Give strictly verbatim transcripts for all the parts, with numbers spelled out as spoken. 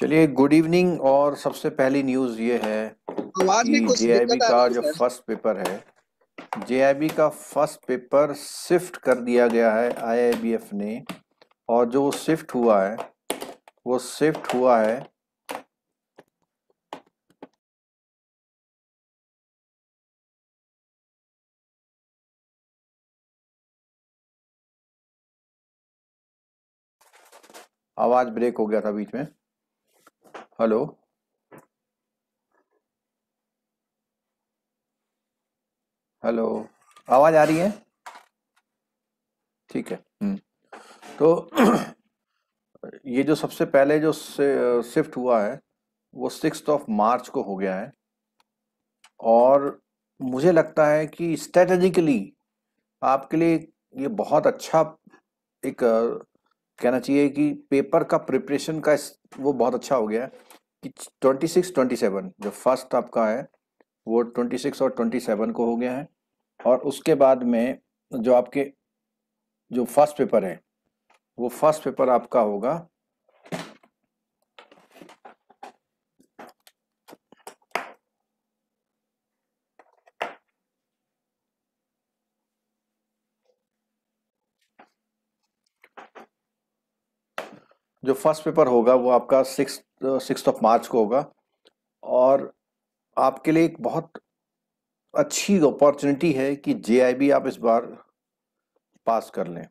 चलिए good evening. और सबसे पहली न्यूज़ ये है कि जेआईबी का जो फर्स्ट पेपर है, जेआईबी का फर्स्ट पेपर शिफ्ट कर दिया गया है आईआईबीएफ ने। और जो शिफ्ट हुआ है वो शिफ्ट हुआ है आवाज ब्रेक हो गया था बीच में। हेलो, हेलो, आवाज आ रही है? ठीक है। तो ये जो सबसे पहले जो शिफ्ट हुआ है वो सिक्स्थ ऑफ मार्च को हो गया है। और मुझे लगता है कि स्ट्रेटेजिकली आपके लिए ये बहुत अच्छा एक कहना चाहिए कि पेपर का प्रिपरेशन का वो बहुत अच्छा हो गया है कि छब्बीस सत्ताईस जो फर्स्ट आपका है वो छब्बीस और सत्ताईस को हो गया है। और उसके बाद में जो आपके जो फर्स्ट पेपर है वो फर्स्ट पेपर आपका होगा जो फर्स्ट पेपर होगा वो आपका सिक्स सिक्स ऑफ मार्च को होगा। और आपके लिए एक बहुत अच्छी अपॉर्चुनिटी है कि जेआईबी आप इस बार पास कर लें,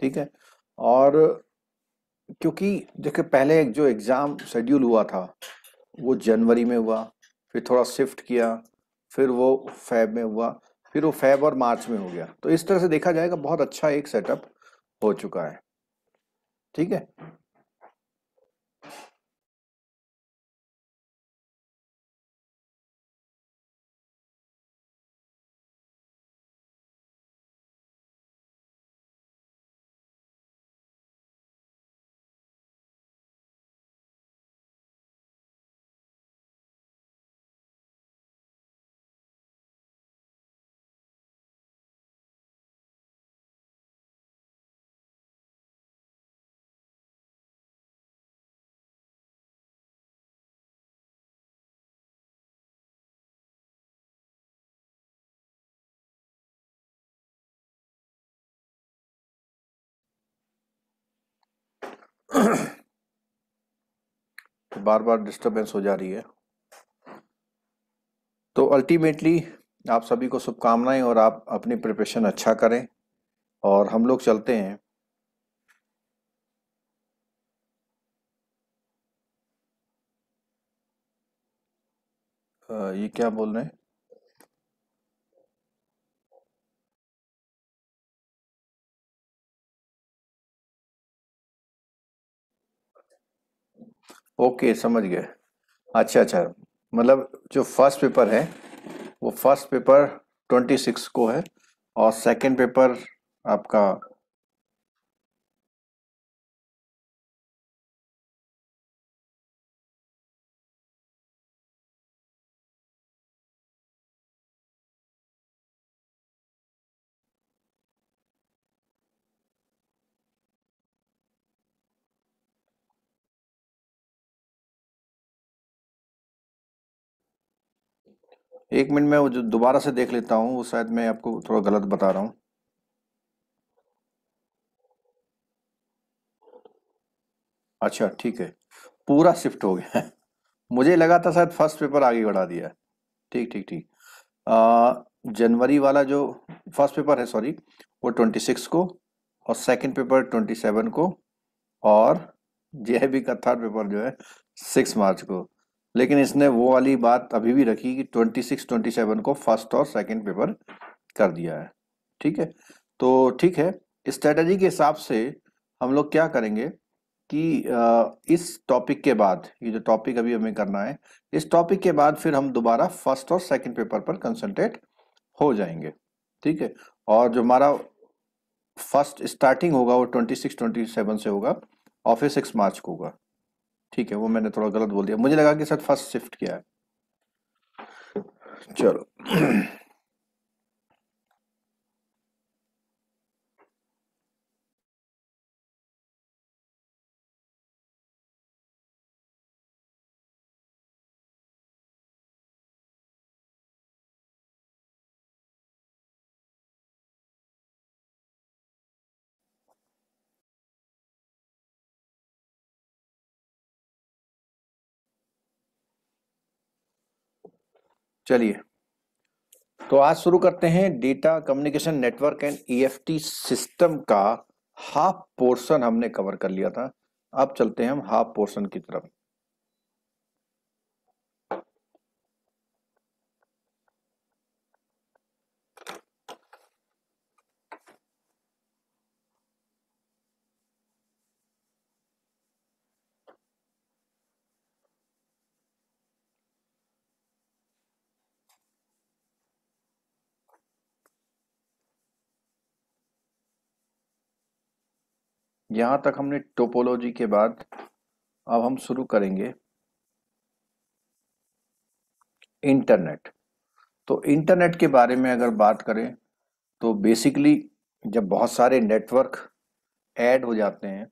ठीक है। और क्योंकि देखिए पहले जो एग्ज़ाम शेड्यूल हुआ था वो जनवरी में हुआ, फिर थोड़ा शिफ्ट किया, फिर वो फेब में हुआ, फिर वो फेब और मार्च में हो गया। तो इस तरह से देखा जाएगा बहुत अच्छा एक सेटअप हो चुका है, ठीक है। तो बार बार डिस्टर्बेंस हो जा रही है। तो अल्टीमेटली आप सभी को शुभकामनाएं और आप अपनी प्रिपरेशन अच्छा करें। और हम लोग चलते हैं आ, ये क्या बोल रहे हैं, ओके okay, समझ गए। अच्छा अच्छा मतलब जो फर्स्ट पेपर है वो फर्स्ट पेपर छब्बीस को है और सेकंड पेपर आपका एक मिनट में वो जो दोबारा से देख लेता हूँ, वो शायद मैं आपको थोड़ा गलत बता रहा हूँ। अच्छा ठीक है, पूरा शिफ्ट हो गया है। मुझे लगा था शायद फर्स्ट पेपर आगे बढ़ा दिया है। ठीक ठीक ठीक आ, जनवरी वाला जो फर्स्ट पेपर है सॉरी वो ट्वेंटी सिक्स को और सेकंड पेपर ट्वेंटी सेवन को और जेआईबी का थर्ड पेपर जो है सिक्स मार्च को। लेकिन इसने वो वाली बात अभी भी रखी कि छब्बीस सत्ताईस को फर्स्ट और सेकंड पेपर कर दिया है, ठीक है। तो ठीक है, स्ट्रेटजी के हिसाब से हम लोग क्या करेंगे कि इस टॉपिक के बाद ये जो टॉपिक अभी हमें करना है, इस टॉपिक के बाद फिर हम दोबारा फर्स्ट और सेकंड पेपर पर कंसंट्रेट हो जाएंगे, ठीक है। और जो हमारा फर्स्ट स्टार्टिंग होगा वो छब्बीस सत्ताईस से होगा और फिर सिक्स मार्च को होगा, ठीक है। वो मैंने थोड़ा गलत बोल दिया, मुझे लगा कि शायद फर्स्ट शिफ्ट किया है। चलो चलिए तो आज शुरू करते हैं data communication network and EFT system का हाफ पोर्शन हमने कवर कर लिया था। अब चलते हैं हम हाफ पोर्शन की तरफ। यहाँ तक हमने टोपोलॉजी के बाद अब हम शुरू करेंगे इंटरनेट। तो इंटरनेट के बारे में अगर बात करें तो बेसिकली जब बहुत सारे नेटवर्क ऐड हो जाते हैं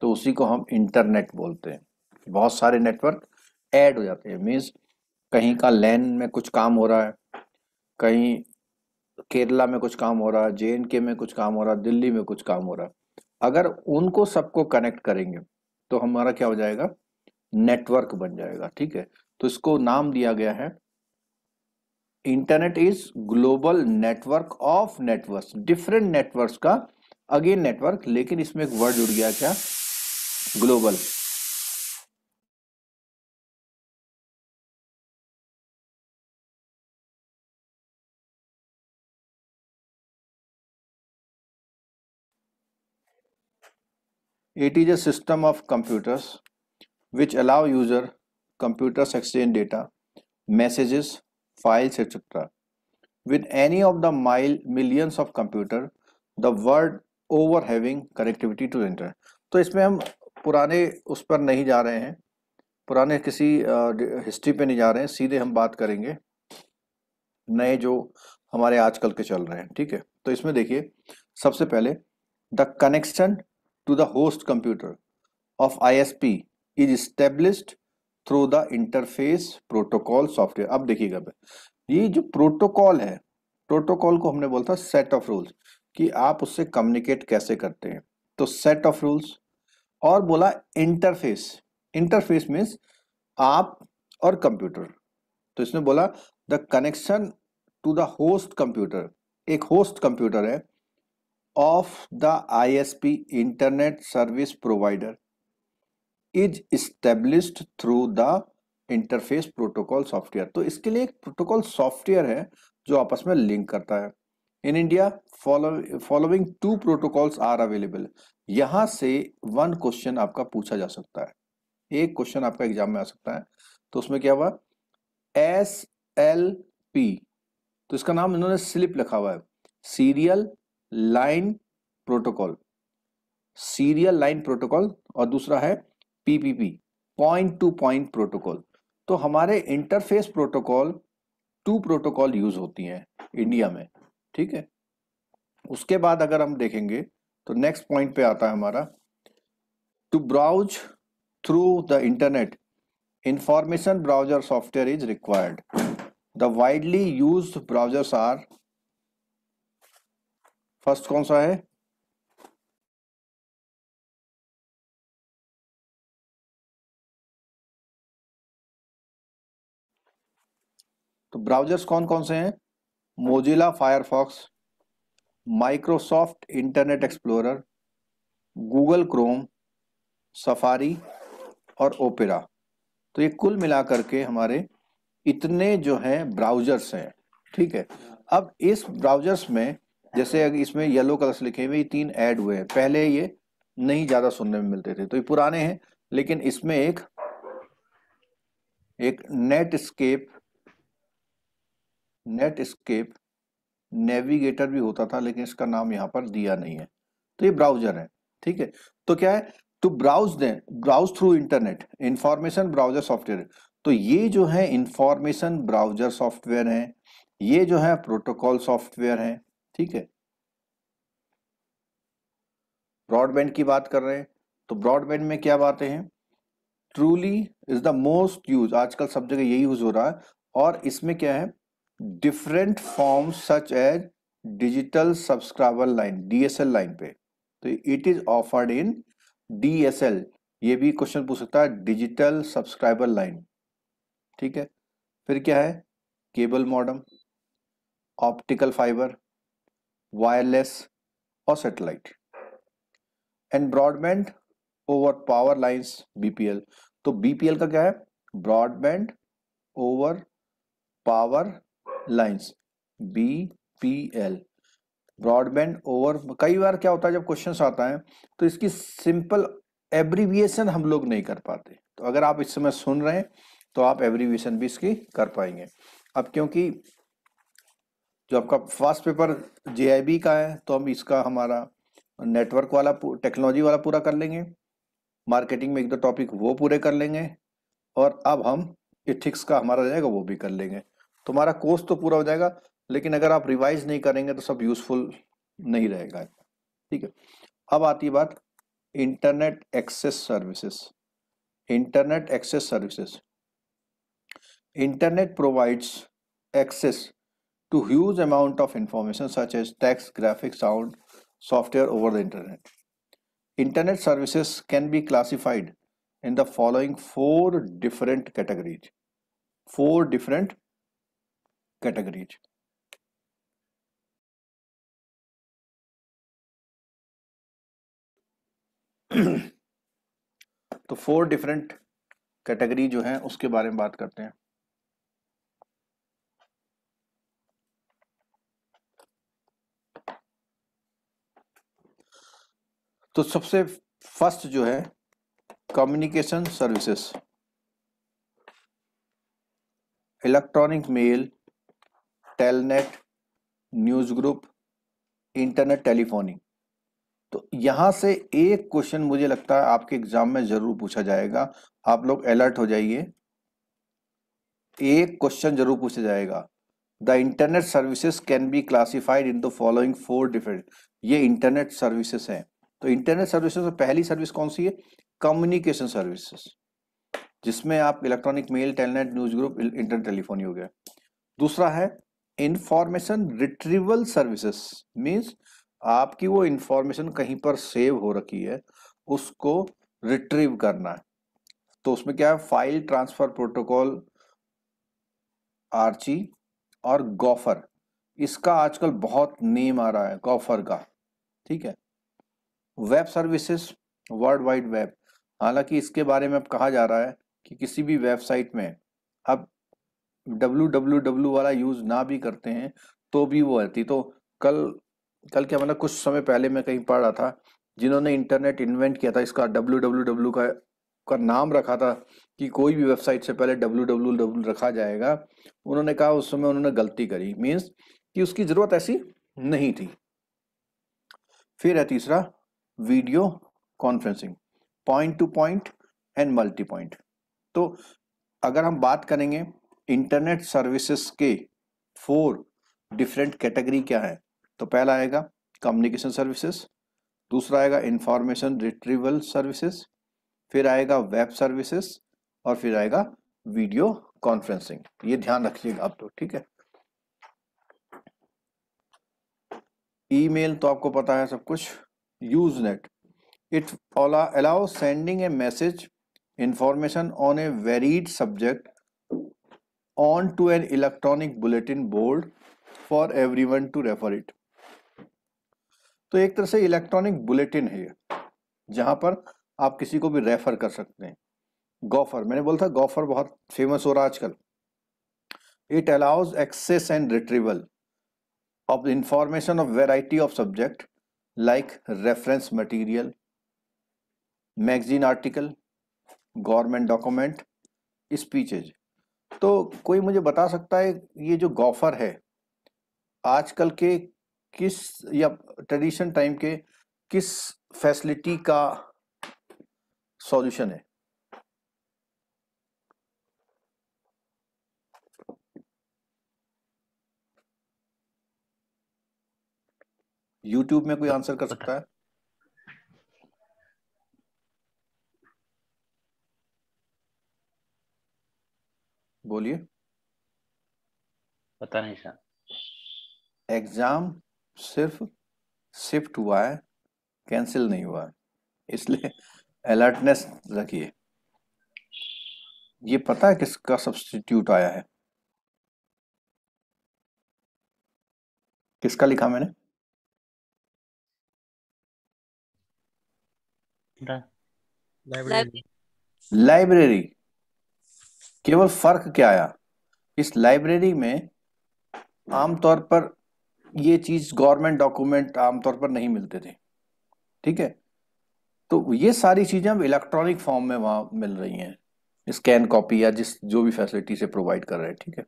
तो उसी को हम इंटरनेट बोलते हैं। बहुत सारे नेटवर्क ऐड हो जाते हैं मीन्स कहीं का लैन में कुछ काम हो रहा है, कहीं केरला में कुछ काम हो रहा है, जे एंड के में कुछ काम हो रहा है, दिल्ली में कुछ काम हो रहा है। अगर उनको सबको कनेक्ट करेंगे तो हमारा क्या हो जाएगा, नेटवर्क बन जाएगा। ठीक है, तो इसको नाम दिया गया है internet is global network of networks. Different networks का अगेन नेटवर्क, लेकिन इसमें एक वर्ड जुड़ गया क्या, global. It is a system of computers which allow user computers exchange data, messages, files, et cetera. With any of the mile, millions of computer, the world over having connectivity to the internet. तो इसमें हम पुराने उस पर नहीं जा रहे हैं, पुराने किसी हिस्ट्री पे नहीं जा रहे हैं, सीधे हम बात करेंगे नए जो हमारे आजकल के चल रहे हैं। ठीक है, तो इसमें देखिए सबसे पहले the connection to the host computer of I S P is established through the interface protocol software। अब देखिएगा ये जो प्रोटोकॉल है, प्रोटोकॉल को हमने बोलता सेट ऑफ रूल्स कि आप उससे कम्युनिकेट कैसे करते हैं, तो सेट ऑफ रूल्स। और बोला इंटरफेस, इंटरफेस मीन्स आप और कंप्यूटर। तो इसने बोला the connection to the host computer, एक होस्ट कंप्यूटर है of the I S P internet service provider is established through the interface protocol software। तो इसके लिए एक प्रोटोकॉल सॉफ्टवेयर है जो आपस में लिंक करता है। In India following two protocols are available. यहां से वन क्वेश्चन आपका पूछा जा सकता है, एक क्वेश्चन आपका एग्जाम में आ सकता है। तो उसमें क्या हुआ, S L P, तो इसका नाम इन्होंने स्लिप लिखा हुआ है, serial line protocol, serial line protocol. और दूसरा है PPP, point to point protocol. तो हमारे interface protocol to protocol use होती हैं इंडिया में। ठीक है, उसके बाद अगर हम देखेंगे तो नेक्स्ट पॉइंट पे आता है हमारा to browse through the internet information browser software is required. The widely used browsers are, first कौन सा है, तो ब्राउजर्स कौन कौन से हैं, Mozilla Firefox, Microsoft Internet Explorer, Google Chrome, Safari और ओपेरा। तो ये कुल मिलाकर के हमारे इतने जो हैं ब्राउजर्स हैं। ठीक है, अब इस ब्राउजर्स में जैसे इसमें येलो कलर से लिखे हुए ये तीन ऐड हुए हैं, पहले ये नहीं ज्यादा सुनने में मिलते थे तो ये पुराने हैं, लेकिन इसमें एक एक नेटस्केप नेटस्केप नेविगेटर भी होता था, लेकिन इसका नाम यहाँ पर दिया नहीं है। तो ये ब्राउजर है। ठीक है, तो क्या है, टू ब्राउज दें, browse through internet information browser software. तो ये जो है इंफॉर्मेशन ब्राउजर सॉफ्टवेयर है, ये जो है प्रोटोकॉल सॉफ्टवेयर है। ठीक है, ब्रॉडबैंड की बात कर रहे हैं तो ब्रॉडबैंड में क्या बातें हैं, truly is the most use, आजकल सब जगह यही यूज हो रहा है। और इसमें क्या है, different form such as digital subscriber line, DSL line पे, तो it is offered in DSL. ये भी क्वेश्चन पूछ सकता है, डिजिटल सब्सक्राइबर लाइन। ठीक है, फिर क्या है, cable modem, optical fibre, wireless और satellite. And broadband over power lines BPL, तो बीपीएल का क्या है? Broadband over power lines BPL, broadband over. कई बार क्या होता है जब क्वेश्चंस आता है तो इसकी सिंपल एब्रीविएशन हम लोग नहीं कर पाते, तो अगर आप इस समय सुन रहे हैं तो आप एब्रीविएशन भी इसकी कर पाएंगे। अब क्योंकि जो आपका फर्स्ट पेपर जेआईबी का है तो हम इसका हमारा नेटवर्क वाला टेक्नोलॉजी वाला पूरा कर लेंगे, मार्केटिंग में एक दो टॉपिक वो पूरे कर लेंगे, और अब हम एथिक्स का हमारा रहेगा वो भी कर लेंगे। तुम्हारा कोर्स तो पूरा हो जाएगा, लेकिन अगर आप रिवाइज नहीं करेंगे तो सब यूजफुल नहीं रहेगा। ठीक है, अब आती है बात internet access services. Internet access services, internet provides access to huge amount of information such as text, graphics, sound, software over the internet. Internet services can be classified in the following four different categories, four different categories. तो four different category जो हैं उसके बारे में बात करते हैं। तो सबसे फर्स्ट जो है communication services, electronic mail, telnet, news group, internet telephony. तो यहां से एक क्वेश्चन मुझे लगता है आपके एग्जाम में जरूर पूछा जाएगा, आप लोग अलर्ट हो जाइए, एक क्वेश्चन जरूर पूछा जाएगा। The internet services can be classified in the following four different, ये इंटरनेट सर्विसेज हैं। तो इंटरनेट सर्विसेज में पहली सर्विस कौन सी है? कम्युनिकेशन सर्विसेज, जिसमें आप electronic mail, telnet, news group, internet telephony हो गया। दूसरा है इंफॉर्मेशन रिट्रीवल सर्विसेज, मींस आपकी वो इंफॉर्मेशन कहीं पर सेव हो रखी है उसको रिट्रीव करना है, तो उसमें क्या है? फाइल ट्रांसफर प्रोटोकॉल आर्ची और गॉफर, इसका आजकल बहुत नेम आ रहा है गॉफर का। ठीक है, web services, world wide web, हालांकि इसके बारे में अब कहा जा रहा है कि किसी भी वेबसाइट में अब डब्लू डब्लू डब्लू वाला यूज़ ना भी करते हैं तो भी वो रहती। तो कल कल क्या मतलब कुछ समय पहले मैं कहीं पढ़ रहा था, जिन्होंने इंटरनेट इन्वेंट किया था इसका डब्लू डब्लू डब्लू का का नाम रखा था कि कोई भी वेबसाइट से पहले डब्लू डब्लू डब्लू रखा जाएगा, उन्होंने कहा उस समय उन्होंने गलती करी, मीन्स कि उसकी ज़रूरत ऐसी नहीं थी। फिर है तीसरा video conferencing, point to point and multi point. तो अगर हम बात करेंगे इंटरनेट सर्विसेज के फोर डिफरेंट कैटेगरी क्या है, तो पहला आएगा कम्युनिकेशन सर्विसेज, दूसरा आएगा इंफॉर्मेशन रिट्रीवल सर्विसेज, फिर आएगा वेब सर्विसेज और फिर आएगा वीडियो कॉन्फ्रेंसिंग। ये ध्यान रखिएगा आप तो, ठीक है। ईमेल तो आपको पता है सब कुछ, Usenet, it allows sending a message information on a varied subject onto an electronic bulletin board for everyone to refer it. तो एक तरह से इलेक्ट्रॉनिक बुलेटिन है जहां पर आप किसी को भी रेफर कर सकते हैं। गॉफर, मैंने बोला था गॉफर बहुत फेमस हो रहा है आजकल। It allows access and retrieval of information of variety of subject like reference material, magazine article, government document, speeches. तो कोई मुझे बता सकता है ये जो गॉफर है आजकल के किस या ट्रेडिशन टाइम के किस फैसिलिटी का सॉल्यूशन है? यूट्यूब में कोई आंसर कर सकता है? बोलिए। पता नहीं सर, एग्जाम सिर्फ शिफ्ट हुआ है, कैंसिल नहीं हुआ है, इसलिए अलर्टनेस रखिए। ये पता है किसका सब्स्टिट्यूट आया है? किसका लिखा मैंने? Library, library. केवल फर्क क्या आया, इस लाइब्रेरी में आमतौर पर ये चीज गवर्नमेंट डॉक्यूमेंट आमतौर पर नहीं मिलते थे, ठीक है, तो ये सारी चीजें अब इलेक्ट्रॉनिक फॉर्म में वहां मिल रही हैं, स्कैन कॉपी या जिस जो भी फैसिलिटी से प्रोवाइड कर रहे हैं, ठीक है।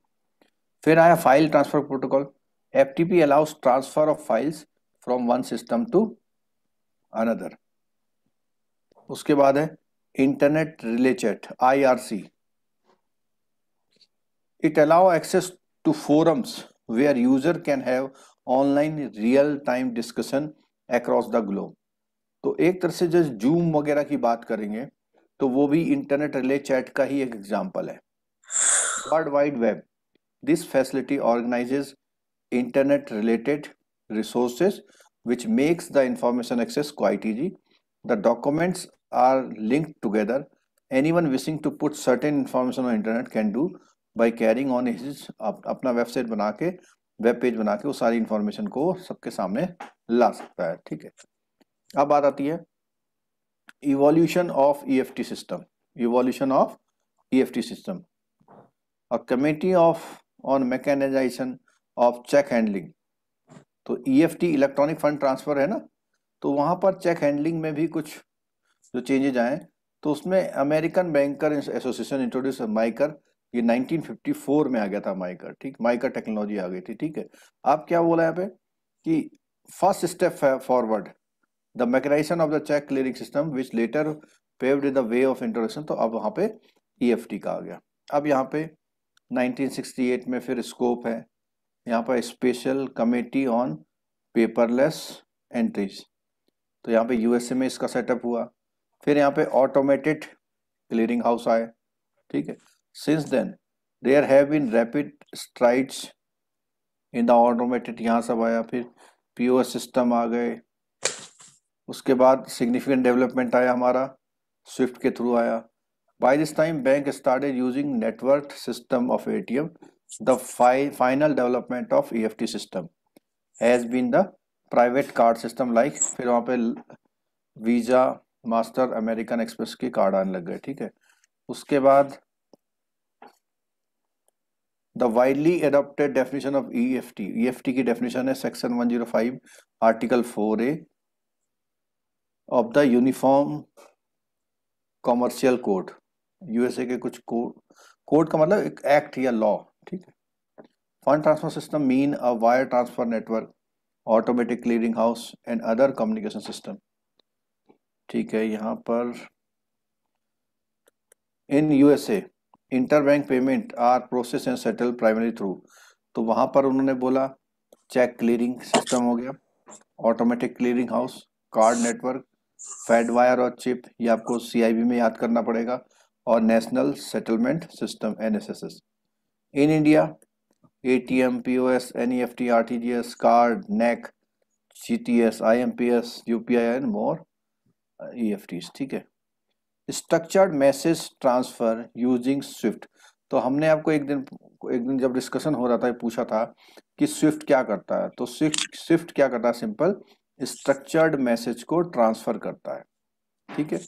फिर आया file transfer protocol, FTP allows transfer of files from one system to another. उसके बाद है internet relay chat, IRC, it allow access to forums where user can have online real time discussion across the globe. तो एक तरह से जैसे zoom वगैरह की बात करेंगे तो वो भी इंटरनेट रिले चैट का ही एक एग्जांपल है। World wide web, this facility organises internet related resources which makes the information access quite easy. The documents are linked together. Anyone wishing to put certain information on internet can do by carrying on his अपना website बना के, web page बना के वो सारी information को सबके सामने ला सकता है, ठीक है। अब बात आती है evolution of E F T system. Evolution of E F T system. A committee of on mechanization of check handling. तो E F T electronic fund transfer है ना, तो वहाँ पर चेक हैंडलिंग में भी कुछ जो चेंजेज आए, तो उसमें American banker association introduce MICR, ये नाइनटीन फिफ्टी फोर में आ गया था माइकर, ठीक, माइकर टेक्नोलॉजी आ गई थी, ठीक है। आप क्या बोला यहाँ पे कि first step forward the mechanisation of the cheque clearing system which later paved the way of introduction, तो अब वहाँ पे ई एफ टी का आ गया। अब यहाँ पे नाइनटीन सिक्सटी एट में फिर स्कोप है, यहाँ पर special committee on paperless entries, तो यहाँ पे यूएसए में इसका सेटअप हुआ। फिर यहाँ पे ऑटोमेटेड क्लियरिंग हाउस आए, ठीक है। Since then there have been rapid strides in the automated, यहाँ सब आया। फिर पीओएस सिस्टम आ गए, उसके बाद सिग्निफिकेंट डेवलपमेंट आया हमारा स्विफ्ट के थ्रू आया। By this time bank started using network system of ATM. The final development of EFT system has been the private card system like, फिर वहाँ पे वीज़ा, मास्टर, अमेरिकन एक्सप्रेस के card आने लग गए, ठीक है। उसके बाद the widely adopted definition of EFT, EFT की डेफिनेशन है section one zero five article four A of the uniform commercial code, USA के कुछ कोड, कोड का मतलब एक एक्ट या लॉ, ठीक है। Fund transfer system mean a wire transfer network, automatic clearing house and other communication system, ठीक है। यहाँ पर in USA interbank payment are process and settle primary through, तो वहाँ पर उन्होंने बोला चेक क्लियरिंग सिस्टम हो गया, automatic clearing house, card network, fade wire और चिप, ये आपको सीआईबी में याद करना पड़ेगा, और national settlement system NSSS. In India ATM, POS, NEFT, RTGS, card, नेक, GTS, IMPS, UPI and more EFTs, ठीक है। Structured message transfer using SWIFT, तो हमने आपको एक दिन एक दिन जब डिस्कशन हो रहा था पूछा था कि स्विफ्ट क्या करता है, तो स्विफ्ट स्विफ्ट क्या करता है, सिंपल स्ट्रक्चर्ड मैसेज को ट्रांसफर करता है, ठीक है।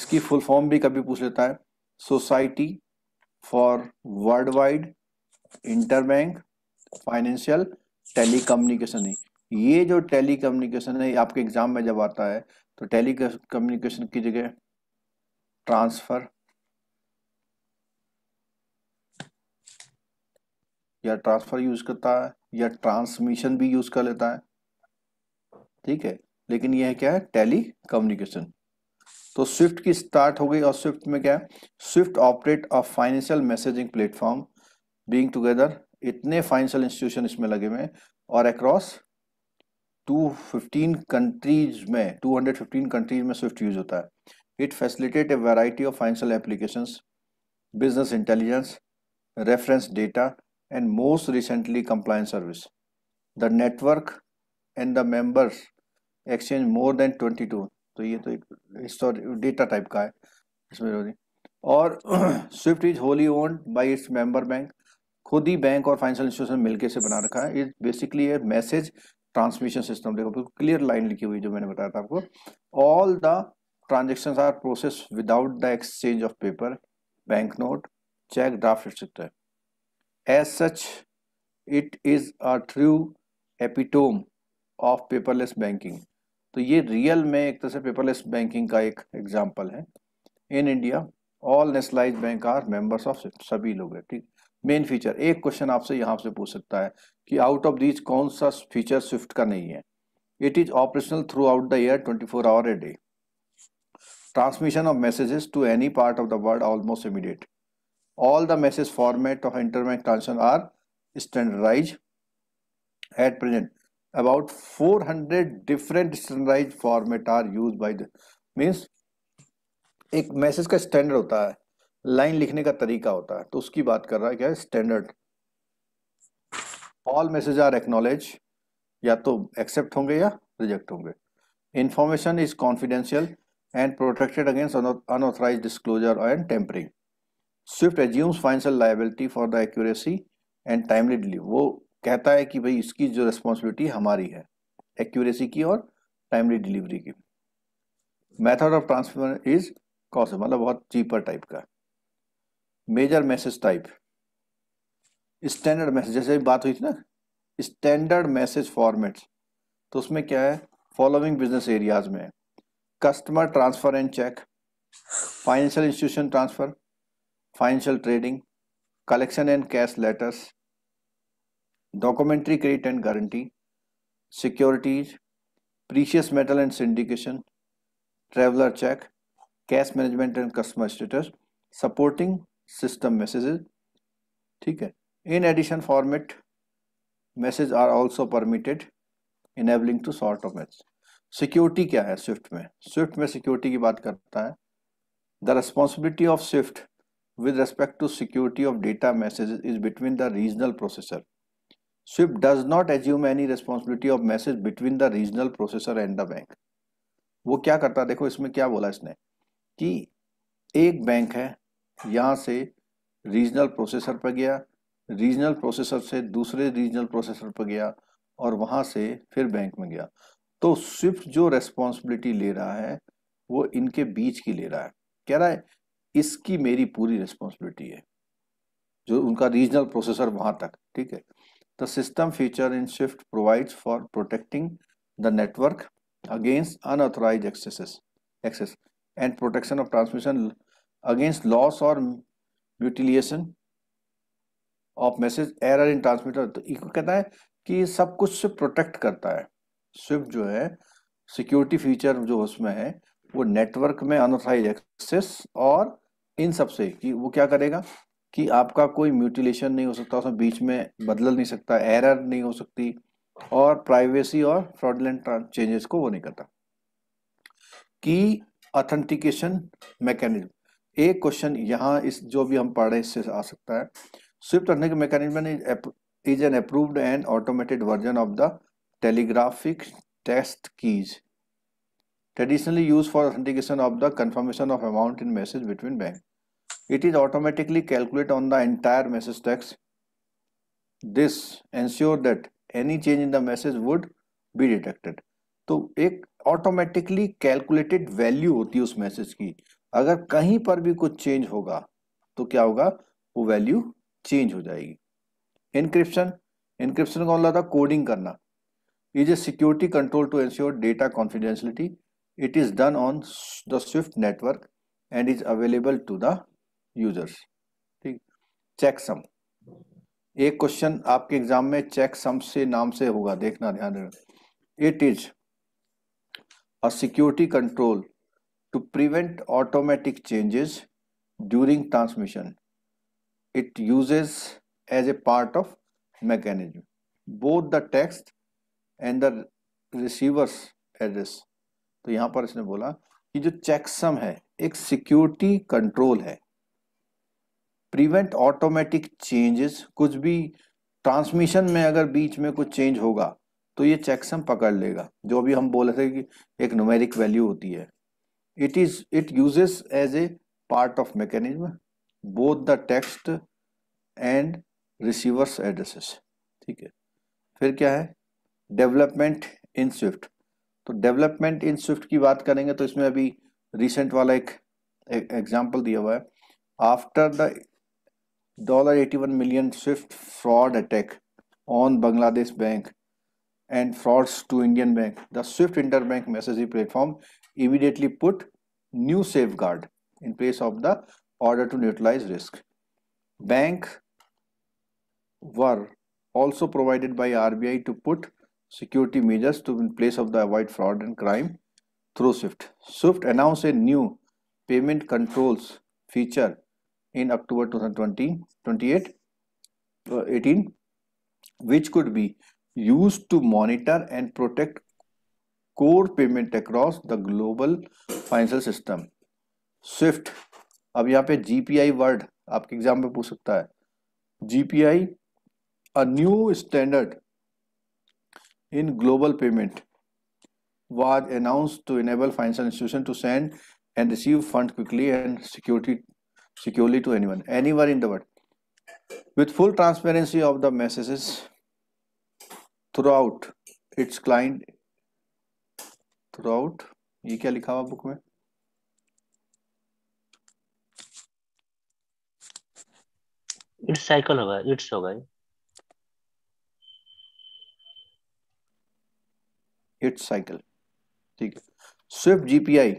इसकी फुल फॉर्म भी कभी पूछ लेता है, society for world wide interbank financial telecommunication. ये जो टेलीकम्युनिकेशन है आपके एग्जाम में जब आता है तो टेलीकम्युनिकेशन की जगह ट्रांसफर या ट्रांसफर यूज करता है या ट्रांसमिशन भी यूज कर लेता है, ठीक है, लेकिन यह क्या है, टेलीकम्युनिकेशन। तो स्विफ्ट की स्टार्ट हो गई, और स्विफ्ट में क्या है, SWIFT operate a financial messaging platform being together, इतने फाइनेंशियल इंस्टीट्यूशन इसमें लगे हुए हैं, और अक्रॉस टू फिफ्टीन कंट्रीज में टू हंड्रेड फिफ्टीन कंट्रीज में स्विफ्ट यूज होता है। It facilitate a variety of financial applications, business intelligence, reference data and most recently compliance service. The network and the members exchange more than twenty two, तो ये तो एक data type का है इसमें, और SWIFT is wholly owned by its member bank, खुद ही बैंक और फाइनेंशियल इंस्टीट्यूशन मिलकर से बना रखा है। It basically a message transmission system. देखो बिल्कुल क्लियर लाइन लिखी हुई जो मैंने बताया था आपको, all the transactions are process without the exchange of paper, bank note, cheque, draft etcetera. As such it is a true epitome of paperless banking. तो ये रियल में एक तरह से पेपरलेस बैंकिंग का एक एग्जाम्पल है। In India all nationalise bank are members of SWIFT, सभी लोग हैं। ठीक, मेन फीचर एक क्वेश्चन आपसे यहाँ से पूछ सकता है कि आउट ऑफ दीज कौन सा फीचर स्विफ्ट का नहीं है। It is operational through out the year twenty four hour a day. Transmission of messages to any part of the world almost immediate. All the message format of interbank transaction are standardise. At present about four hundred different standardise format are use by the, means एक message का standard होता है, line लिखने का तरीका होता है, तो उसकी बात कर रहा है क्या है standard. All message are acknowledge, या तो एक्सेप्ट होंगे या रिजेक्ट होंगे। Information is confidential and protected against unauthorised disclosure and tampering. SWIFT assumes financial liability for the accuracy and timely delivery. वो कहता है कि भाई इसकी जो रिस्पॉन्सिबिलिटी हमारी है एक्यूरेसी की और टाइमली डिलीवरी की। Method of transfer is cost, मतलब बहुत चीपर टाइप का। Major message type, standard message, जैसे बात हुई थी ना स्टैंडर्ड मैसेज फॉर्मेट्स, तो उसमें क्या है फॉलोइंग बिजनेस एरियाज में है, customer transfer and cheque, financial institution transfer, financial trading, collection and cash letters, documentary credit and guarantee, securities, precious metal and syndication, traveller cheque, cash management and customer status, supporting system messages. ठीक है, in addition format message are also permitted enabling to sort of message. Security क्या है Swift में? Swift में security की बात करता है। The responsibility of SWIFT with respect to security of data messages is between the regional processor. SWIFT does not assume any responsibility of message between the regional processor and the bank. वो क्या करता है, देखो इसमें क्या बोला इसने कि एक बैंक है, यहाँ से रीजनल प्रोसेसर पर गया, रीजनल प्रोसेसर से दूसरे रीजनल प्रोसेसर पर गया और वहाँ से फिर बैंक में गया। तो स्विफ्ट जो रेस्पॉन्सिबिलिटी ले रहा है वो इनके बीच की ले रहा है, कह रहा है इसकी मेरी पूरी रिस्पॉन्सिबिलिटी है, जो उनका रीजनल प्रोसेसर वहाँ तक। ठीक है, the system feature in SWIFT provides for protecting the network against unauthorized accesses access and protection of transmission against loss or mutilation of message, error in transmitter। तो इको कहता है कि सब कुछ से प्रोटेक्ट करता है स्विफ्ट जो है, सिक्योरिटी फीचर जो उसमें है वो नेटवर्क में अनऑथराइज एक्सेस और इन सब से, कि वो क्या करेगा कि आपका कोई म्यूटिलेशन नहीं हो सकता, उसमें बीच में बदल नहीं सकता, एरर नहीं हो सकती और प्राइवेसी और फ्रॉडलेंट चेंजेस को वो नहीं करता। की ऑथेंटिकेशन मैकेनिज्म, एक क्वेश्चन यहाँ इस जो भी हम पढ़ रहे इससे आ सकता है। SWIFT authentication mechanism is an approved and automated version of the telegraphic test keys traditionally use for authentication of the confirmation of amount in message between bank. It is automatically calculate on the entire message text. This ensure that any change in the message would be detected. तो एक automatically calculated value होती है उस message की, अगर कहीं पर भी कुछ चेंज होगा तो क्या होगा वो वैल्यू चेंज हो जाएगी। इनक्रिप्शन, इनक्रिप्शन का मतलब था कोडिंग करना। Is a security control to ensure data confidentiality. It is done on the Swift network and is available to the users. ठीक, चेकसम, एक क्वेश्चन आपके एग्जाम में चेक सम से नाम से होगा, देखना ध्यान रखना। It is a security control to prevent automatic changes during transmission. It uses as a part of mechanism both the text and the receivers address. तो यहाँ पर इसने बोला कि जो चेक सम है एक सिक्योरिटी कंट्रोल है, प्रिवेंट ऑटोमेटिक चेंजेस, कुछ भी ट्रांसमिशन में अगर बीच में कुछ चेंज होगा तो ये चेकसम पकड़ लेगा, जो अभी हम बोले थे कि एक न्यूमेरिक वैल्यू होती है। It is it uses as a part of mechanism both the text and receivers addresses, ठीक है। फिर क्या है डेवलपमेंट इन स्विफ्ट। तो डेवलपमेंट इन स्विफ्ट की बात करेंगे तो इसमें अभी रिसेंट वाला एक एग्जांपल दिया हुआ है, after the dollar eighty one million SWIFT fraud attack on Bangladesh bank and frauds to Indian bank, the SWIFT interbank messaging platform immediately put new safeguard in place of the order to neutralize risk. Bank were also provided by R B I to put security measures to in place of the avoid fraud and crime through SWIFT. SWIFT announced a new payment controls feature in October twenty twenty-eight, which could be used to monitor and protect core payment across the global financial system. SWIFT, अब यहाँ पे G P I word आपके exam में पूछ सकता है। G P I, a new standard in global payment was announced to enable financial institutions to send and receive funds quickly and security securely to anyone, anywhere in the world, with full transparency of the messages throughout its client throughout। ये क्या लिखा हुआ book में, it's cycle होगा, it's होगा, it's cycle, ठीक है। Swift GPI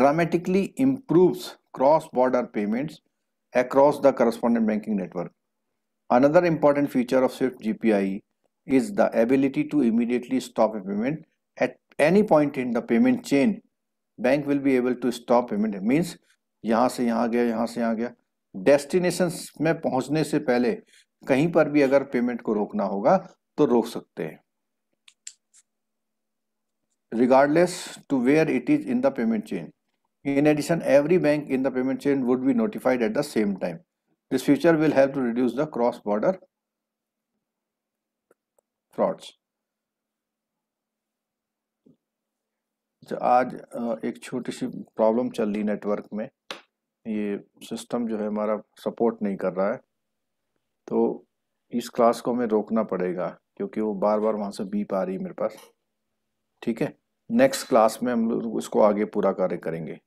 dramatically improves cross border payments across the correspondent banking network. Another important feature of Swift GPI is the ability to immediately stop a payment at any point in the payment chain. Bank will be able to stop payment. It means यहाँ से यहाँ गया, यहाँ से यहाँ गया, destination में पहुँचने से पहले कहीं पर भी अगर पेमेंट को रोकना होगा तो रोक सकते हैं, regardless to where it is in the payment chain. In addition, every bank in the payment chain would be notified at the same time. This feature will help to reduce the cross-border frauds. तो आज एक छोटी सी problem चल रही network में, ये system जो है हमारा सपोर्ट नहीं कर रहा है, तो इस क्लास को हमें रोकना पड़ेगा क्योंकि वो बार बार वहाँ से बीप आ रही है मेरे पास, ठीक है। नेक्स्ट क्लास में हम लोग इसको आगे पूरा कार्य करेंगे,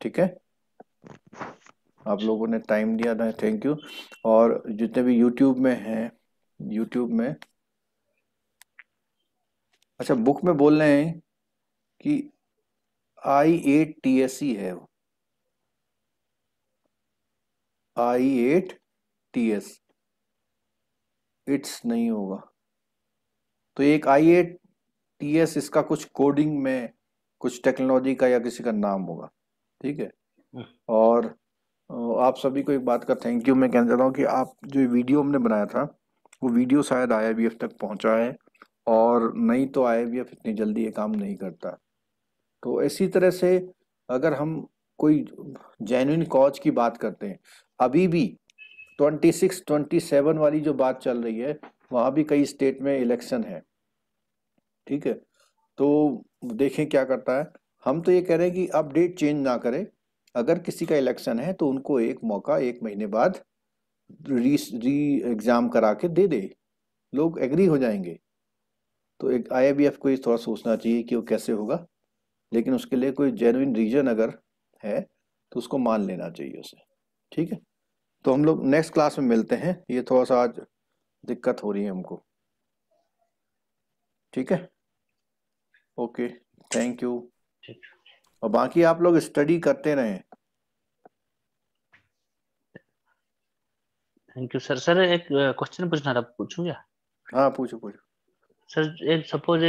ठीक है। आप लोगों ने टाइम दिया था, थैंक यू। और जितने भी यूट्यूब में हैं, यूट्यूब में अच्छा बुक में बोल रहे हैं कि I eight T S C है, वो I eight T S it's नहीं होगा, तो एक आई एट टी एस इसका कुछ कोडिंग में कुछ टेक्नोलॉजी का या किसी का नाम होगा, ठीक है। और आप सभी को एक बात का थैंक यू मैं कहना चाहता हूँ कि आप जो वीडियो हमने बनाया था वो वीडियो शायद आई आई बी एफ तक पहुँचा है, और नहीं तो आई आई बी एफ इतनी जल्दी ये काम नहीं करता। तो इसी तरह से अगर हम कोई जेन्युइन कॉज की बात करते हैं, अभी भी छब्बीस सत्ताईस वाली जो बात चल रही है वहाँ भी कई स्टेट में इलेक्शन है, ठीक है। तो देखें क्या करता है। हम तो ये कह रहे हैं कि अब डेट चेंज ना करें, अगर किसी का इलेक्शन है तो उनको एक मौका एक महीने बाद री री एग्ज़ाम करा के दे दे, लोग एग्री हो जाएंगे। तो एक आई आई बी एफ को ये थोड़ा सोचना चाहिए कि वो कैसे होगा, लेकिन उसके लिए कोई जेन्युइन रीजन अगर है तो उसको मान लेना चाहिए उसे, ठीक है। तो हम लोग नेक्स्ट क्लास में मिलते हैं, ये थोड़ा सा आज दिक्कत हो रही है हमको, ठीक है। Okay, thank you. और बाकी आप लोग स्टडी करते रहें। Thank you sir. सर एक क्वेश्चन पूछना था, पूछूं क्या? हाँ पूछो पूछो सर। एक सपोज